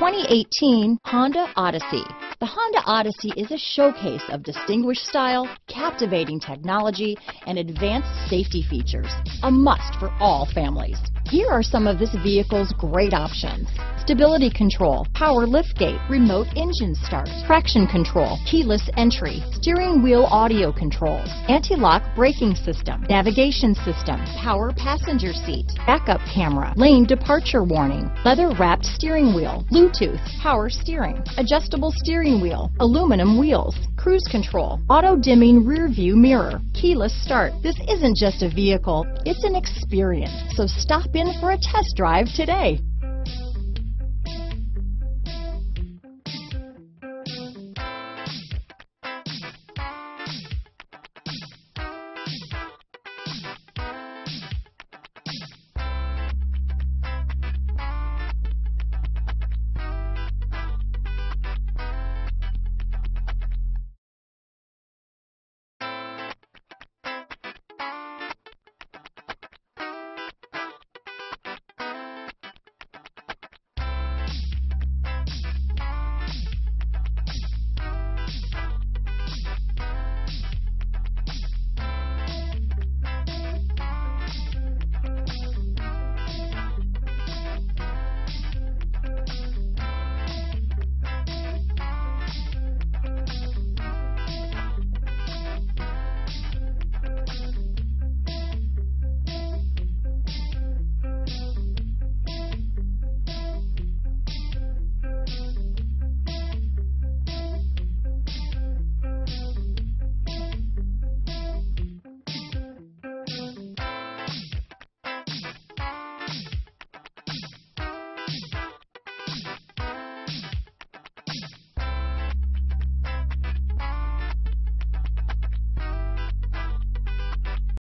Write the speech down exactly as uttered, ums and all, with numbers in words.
twenty eighteen Honda Odyssey. The Honda Odyssey is a showcase of distinguished style, captivating technology, and advanced safety features, a must for all families. Here are some of this vehicle's great options: stability control, power liftgate, remote engine start, traction control, keyless entry, steering wheel audio controls, anti-lock braking system, navigation system, power passenger seat, backup camera, lane departure warning, leather-wrapped steering wheel, Bluetooth, power steering, adjustable steering wheel, aluminum wheels, cruise control, auto-dimming rear view mirror, keyless start. This isn't just a vehicle, it's an experience, so stop in for a test drive today.